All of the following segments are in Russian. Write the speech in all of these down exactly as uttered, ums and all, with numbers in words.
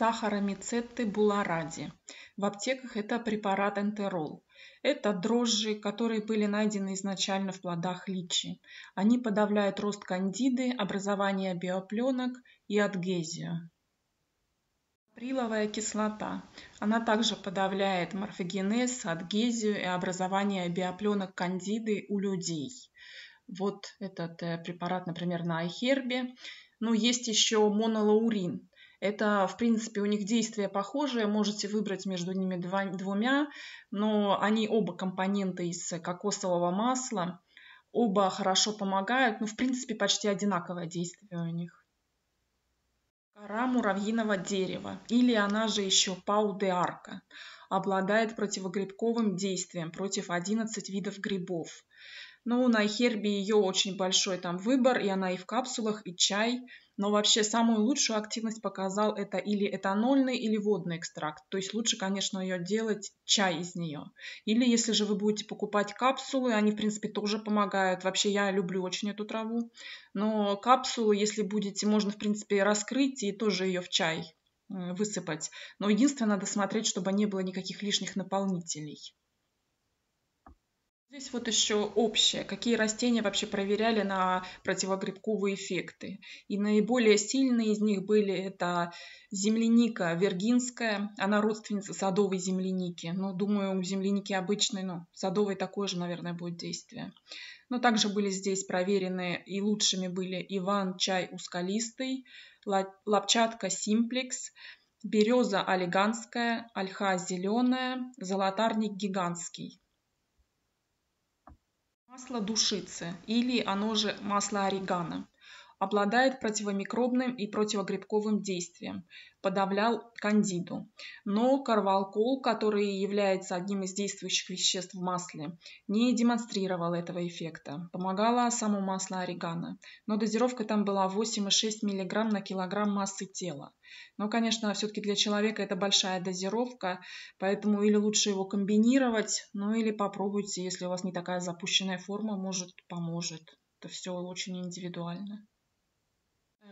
сахаромицеты буларади. В аптеках это препарат энтерол. Это дрожжи, которые были найдены изначально в плодах личи. Они подавляют рост кандиды, образование биопленок и адгезию. Каприловая кислота. Она также подавляет морфогенез, адгезию и образование биопленок кандиды у людей. Вот этот препарат, например, на айхербе. Но есть еще монолаурин. Это, в принципе, у них действие похожее. Можете выбрать между ними два, двумя. Но они оба компоненты из кокосового масла. Оба хорошо помогают. Ну, в принципе, почти одинаковое действие у них. Кора муравьиного дерева, или она же еще пау-де-арка, обладает противогрибковым действием против одиннадцати видов грибов. Ну, на айхербе ее очень большой там выбор, и она и в капсулах, и чай. Но вообще самую лучшую активность показал это или этанольный, или водный экстракт. То есть лучше, конечно, ее делать чай из нее. Или если же вы будете покупать капсулы, они, в принципе, тоже помогают. Вообще я люблю очень эту траву. Но капсулу, если будете, можно, в принципе, раскрыть и тоже ее в чай высыпать. Но единственное, надо смотреть, чтобы не было никаких лишних наполнителей. Здесь вот еще общее, какие растения вообще проверяли на противогрибковые эффекты. И наиболее сильные из них были это земляника виргинская, она родственница садовой земляники. Ну, думаю, у земляники обычной, но садовой такое же, наверное, будет действие. Но также были здесь проверены и лучшими были Иван-чай узколистый, лапчатка симплекс, береза олеганская, ольха зеленая, золотарник гигантский. Масло душицы, или оно же масло орегано, обладает противомикробным и противогрибковым действием, подавлял кандиду. Но карвакрол, который является одним из действующих веществ в масле, не демонстрировал этого эффекта. Помогало само масло орегано, но дозировка там была восемь и шесть десятых миллиграмма на килограмм массы тела. Но, конечно, все-таки для человека это большая дозировка, поэтому или лучше его комбинировать, ну или попробуйте, если у вас не такая запущенная форма, может, поможет. Это все очень индивидуально.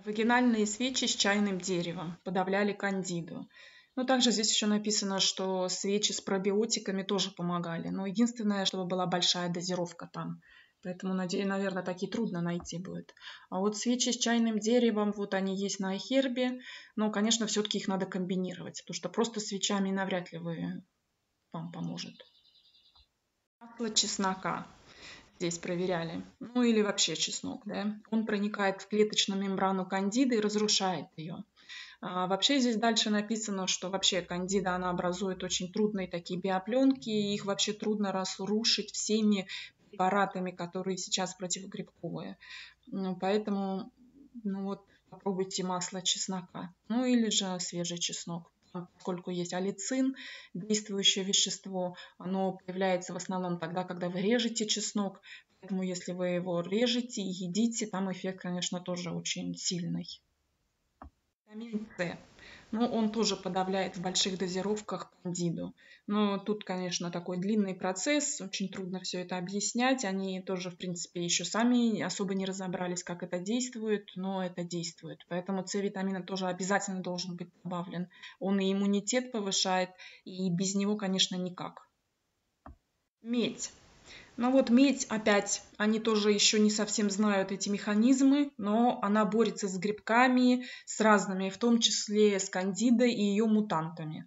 Вагинальные свечи с чайным деревом подавляли кандиду. Но также здесь еще написано, что свечи с пробиотиками тоже помогали. Но единственное, чтобы была большая дозировка там. Поэтому, наверное, такие трудно найти будет. А вот свечи с чайным деревом, вот они есть на айхербе. Но, конечно, все-таки их надо комбинировать. Потому что просто свечами навряд ли вы, вам поможет. Масло чеснока. Здесь проверяли, ну или вообще чеснок, да, он проникает в клеточную мембрану кандиды и разрушает ее. А вообще здесь дальше написано, что вообще кандида, она образует очень трудные такие биопленки, и их вообще трудно разрушить всеми препаратами, которые сейчас противогрибковые. Ну, поэтому, ну вот, попробуйте масло чеснока, ну или же свежий чеснок. Поскольку есть алицин, действующее вещество, оно появляется в основном тогда, когда вы режете чеснок. Поэтому если вы его режете и едите, там эффект, конечно, тоже очень сильный. Витамин С. Ну, он тоже подавляет в больших дозировках кандиду. Но тут, конечно, такой длинный процесс, очень трудно все это объяснять. Они тоже, в принципе, еще сами особо не разобрались, как это действует, но это действует. Поэтому С-витамина тоже обязательно должен быть добавлен. Он и иммунитет повышает, и без него, конечно, никак. Медь. Ну вот медь опять, они тоже еще не совсем знают эти механизмы, но она борется с грибками, с разными, в том числе с кандидой и ее мутантами.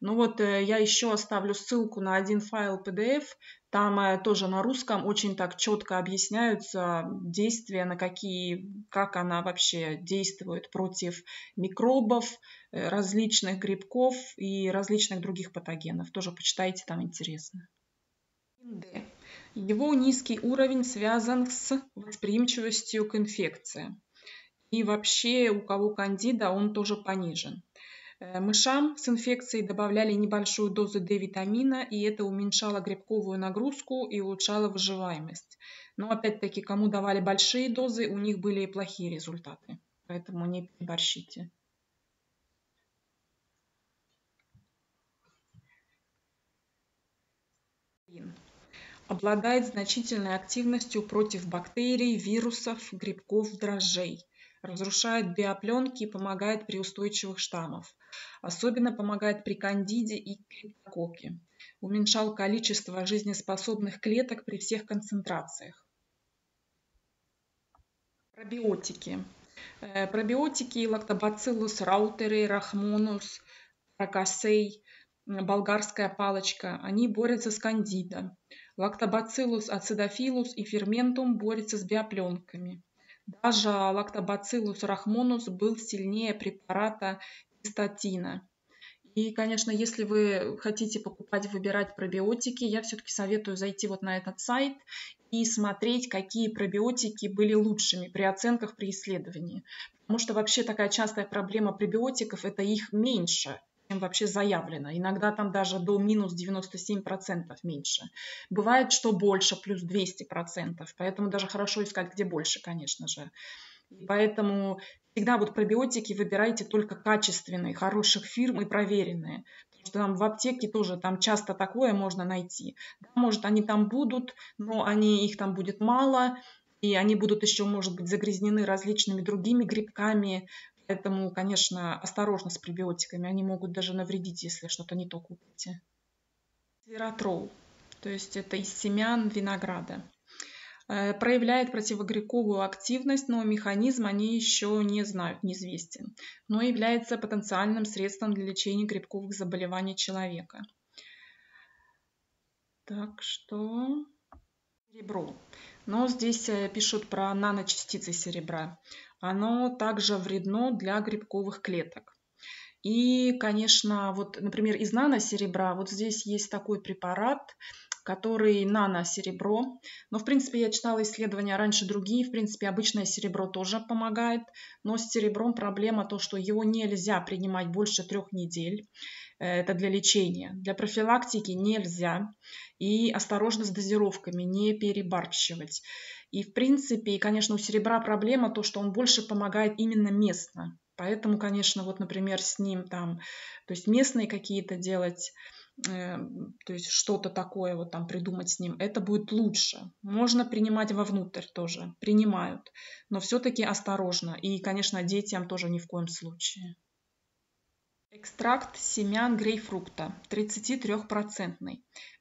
Ну вот я еще оставлю ссылку на один файл пи ди эф, там тоже на русском очень так четко объясняются действия, на какие, как она вообще действует против микробов, различных грибков и различных других патогенов. Тоже почитайте, там интересно. Его низкий уровень связан с восприимчивостью к инфекции. И вообще у кого кандида, он тоже понижен. Мышам с инфекцией добавляли небольшую дозу дэ-витамина, и это уменьшало грибковую нагрузку и улучшало выживаемость. Но опять-таки, кому давали большие дозы, у них были и плохие результаты. Поэтому не переборщите. Обладает значительной активностью против бактерий, вирусов, грибков, дрожжей. разрушает биопленки и помогает при устойчивых штаммах. Особенно помогает при кандиде и криптококе. Уменьшал количество жизнеспособных клеток при всех концентрациях. Пробиотики. Пробиотики лактобациллус раутеры, рахмонус, ракасей, болгарская палочка, они борются с кандидо. Лактобациллус ацидофилус и ферментум борются с биопленками. Даже лактобациллус рахмонус был сильнее препарата статина. И, конечно, если вы хотите покупать, выбирать пробиотики, я все-таки советую зайти вот на этот сайт и смотреть, какие пробиотики были лучшими при оценках, при исследовании. Потому что вообще такая частая проблема пробиотиков – это их меньше, чем вообще заявлено. Иногда там даже до минус девяноста семи процентов меньше. Бывает, что больше, плюс двести процентов. Поэтому даже хорошо искать, где больше, конечно же. Поэтому всегда вот пробиотики выбирайте только качественные, хороших фирм и проверенные. Потому что там в аптеке тоже там часто такое можно найти. Да, может, они там будут, но они, их там будет мало, и они будут еще, может быть, загрязнены различными другими грибками. Поэтому, конечно, осторожно с пробиотиками. Они могут даже навредить, если что-то не то купите. Ресвератрол, то есть это из семян винограда. Проявляет противогрибковую активность, но механизм они еще не знают, неизвестен, но является потенциальным средством для лечения грибковых заболеваний человека. Так что серебро. Но здесь пишут про наночастицы серебра. Оно также вредно для грибковых клеток. И, конечно, вот, например, из наносеребра, вот здесь есть такой препарат, который наносеребро. Но, в принципе, я читала исследования раньше другие. В принципе, обычное серебро тоже помогает. Но с серебром проблема то, что его нельзя принимать больше трех недель. Это для лечения. Для профилактики нельзя. И осторожно с дозировками, не перебарщивать. И, в принципе, конечно, у серебра проблема то, что он больше помогает именно местно. Поэтому, конечно, вот, например, с ним там, то есть местные какие-то делать, то есть что-то такое вот там придумать с ним, это будет лучше. Можно принимать вовнутрь тоже, принимают, но все-таки осторожно. И, конечно, детям тоже ни в коем случае. Экстракт семян грейпфрукта тридцати трёх процентов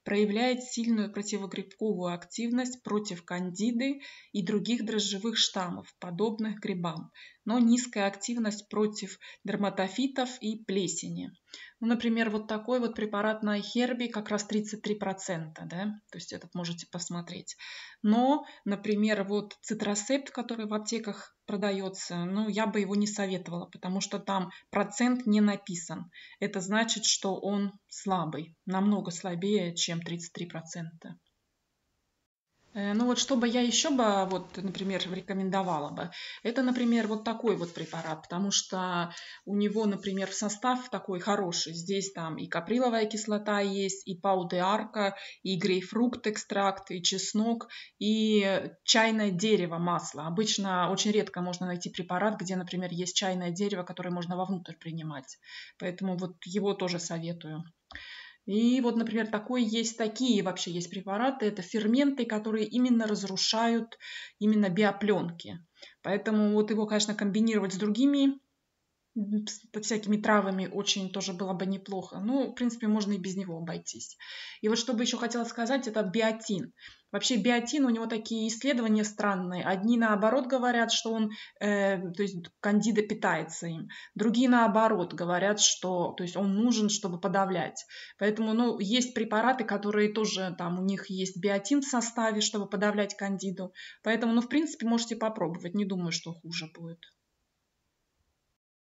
проявляет сильную противогрибковую активность против кандиды и других дрожжевых штаммов, подобных грибам, но низкая активность против дерматофитов и плесени. Ну, например, вот такой вот препарат на айхерб как раз тридцать три процента, да? То есть этот можете посмотреть. Но, например, вот цитрасепт, который в аптеках продается, ну, я бы его не советовала, потому что там процент не написан. Это значит, что он слабый, намного слабее, чем тридцать три процента. Ну вот, что бы я еще бы, вот, например, рекомендовала бы, это, например, вот такой вот препарат, потому что у него, например, состав такой хороший. Здесь там и каприловая кислота есть, и пау-де-арка, и грейпфрукт экстракт, и чеснок, и чайное дерево, масло. Обычно очень редко можно найти препарат, где, например, есть чайное дерево, которое можно вовнутрь принимать. Поэтому вот его тоже советую. И вот, например, такой есть, такие вообще есть препараты. Это ферменты, которые именно разрушают именно биопленки. Поэтому вот его, конечно, комбинировать с другими всякими травами очень тоже было бы неплохо. Ну, в принципе, можно и без него обойтись. И вот что бы еще хотела сказать, это биотин. Вообще биотин, у него такие исследования странные. Одни наоборот говорят, что он, э, то есть кандида питается им. Другие наоборот говорят, что, то есть он нужен, чтобы подавлять. Поэтому, ну, есть препараты, которые тоже там у них есть биотин в составе, чтобы подавлять кандиду. Поэтому, ну, в принципе, можете попробовать. Не думаю, что хуже будет.